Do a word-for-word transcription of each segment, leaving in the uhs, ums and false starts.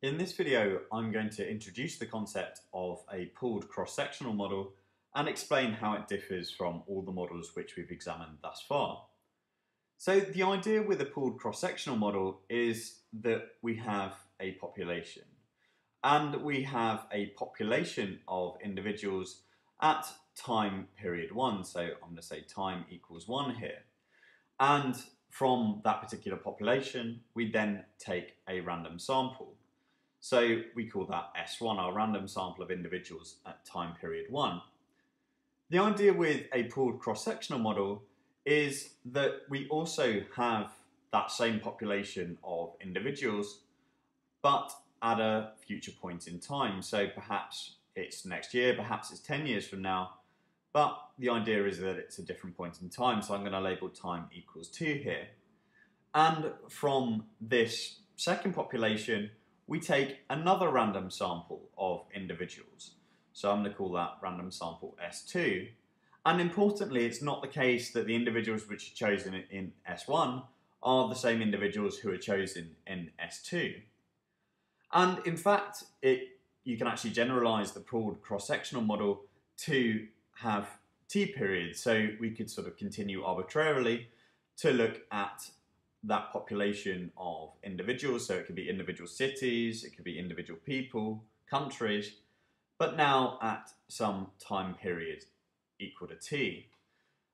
In this video, I'm going to introduce the concept of a pooled cross-sectional model and explain how it differs from all the models which we've examined thus far. So the idea with a pooled cross-sectional model is that we have a population, and we have a population of individuals at time period one, so I'm going to say time equals one here, and from that particular population we then take a random sample. So we call that S one, our random sample of individuals at time period one. The idea with a pooled cross-sectional model is that we also have that same population of individuals, but at a future point in time. So perhaps it's next year, perhaps it's ten years from now, but the idea is that it's a different point in time. So I'm going to label time equals two here. And from this second population, we take another random sample of individuals. So I'm going to call that random sample S two. And importantly, it's not the case that the individuals which are chosen in S one are the same individuals who are chosen in S two. And in fact, it, you can actually generalize the pooled cross-sectional model to have t periods. So we could sort of continue arbitrarily to look at that population of individuals, so it could be individual cities, it could be individual people, countries, but now at some time period equal to t.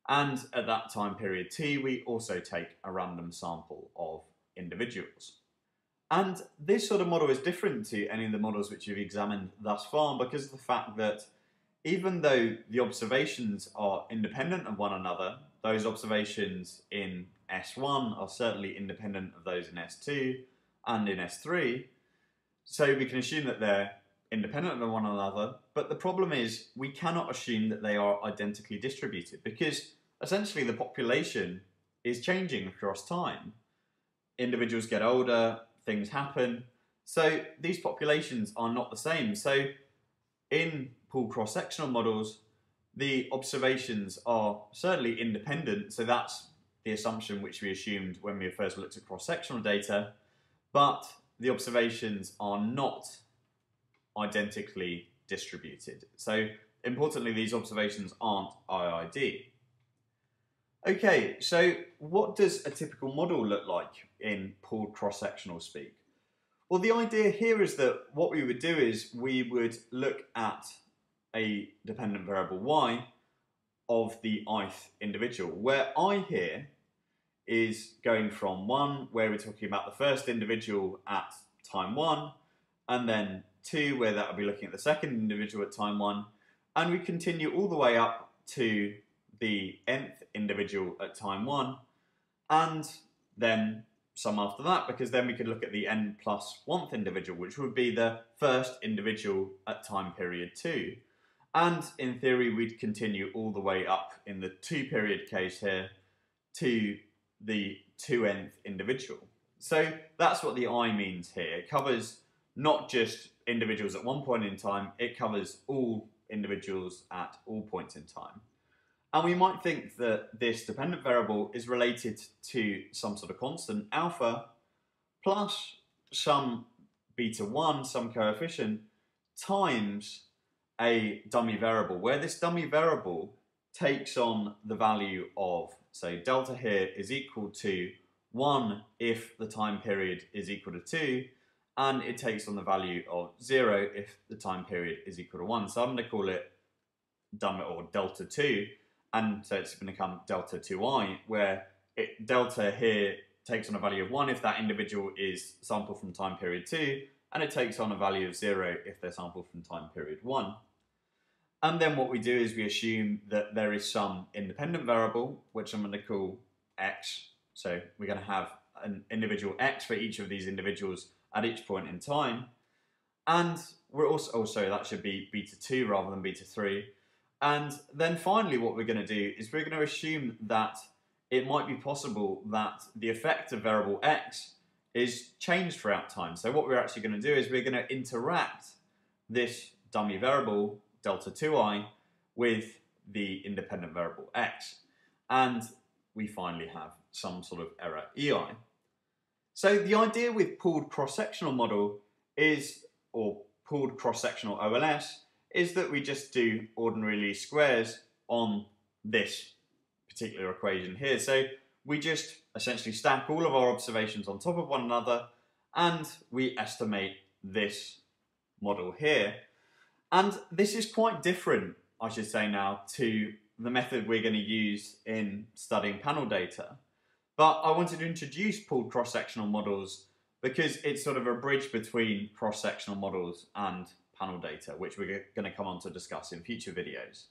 And at that time period t, we also take a random sample of individuals. And this sort of model is different to any of the models which you've examined thus far because of the fact that even though the observations are independent of one another, those observations in S one are certainly independent of those in S two and in S three, so we can assume that they're independent of one another, but the problem is we cannot assume that they are identically distributed because essentially the population is changing across time. Individuals get older, things happen, so these populations are not the same. So in pooled cross-sectional models, the observations are certainly independent, so that's the assumption which we assumed when we first looked at cross-sectional data, but the observations are not identically distributed. So importantly, these observations aren't I I D. Okay, so what does a typical model look like in pooled cross-sectional speak? Well, the idea here is that what we would do is we would look at a dependent variable y of the i-th individual, where I here is going from one, where we're talking about the first individual at time one, and then two, where that will be looking at the second individual at time one, and we continue all the way up to the nth individual at time one, and then some after that, because then we could look at the n plus one-th individual, which would be the first individual at time period two. And in theory, we'd continue all the way up in the two period case here to the two nth individual. So that's what the I means here. It covers not just individuals at one point in time, it covers all individuals at all points in time. And we might think that this dependent variable is related to some sort of constant alpha plus some beta one, some coefficient, times a dummy variable, where this dummy variable takes on the value of, say, delta here is equal to one if the time period is equal to two, and it takes on the value of zero if the time period is equal to one. So I'm going to call it dummy or delta two, and so it's going to become delta two i, where it, delta here takes on a value of one if that individual is sampled from time period two, and it takes on a value of zero if they're sampled from time period one. And then what we do is we assume that there is some independent variable, which I'm going to call x. So we're going to have an individual x for each of these individuals at each point in time. And we're also, oh, sorry, that should be beta two rather than beta three. And then finally, what we're going to do is we're going to assume that it might be possible that the effect of variable x is changed throughout time. So what we're actually going to do is we're going to interact this dummy variable, delta two i, with the independent variable x. And we finally have some sort of error ei. So the idea with pooled cross-sectional model is, or pooled cross-sectional O L S, is that we just do ordinary least squares on this particular equation here. So we just essentially stack all of our observations on top of one another and we estimate this model here. And this is quite different, I should say now, to the method we're going to use in studying panel data. But I wanted to introduce pooled cross-sectional models because it's sort of a bridge between cross-sectional models and panel data, which we're going to come on to discuss in future videos.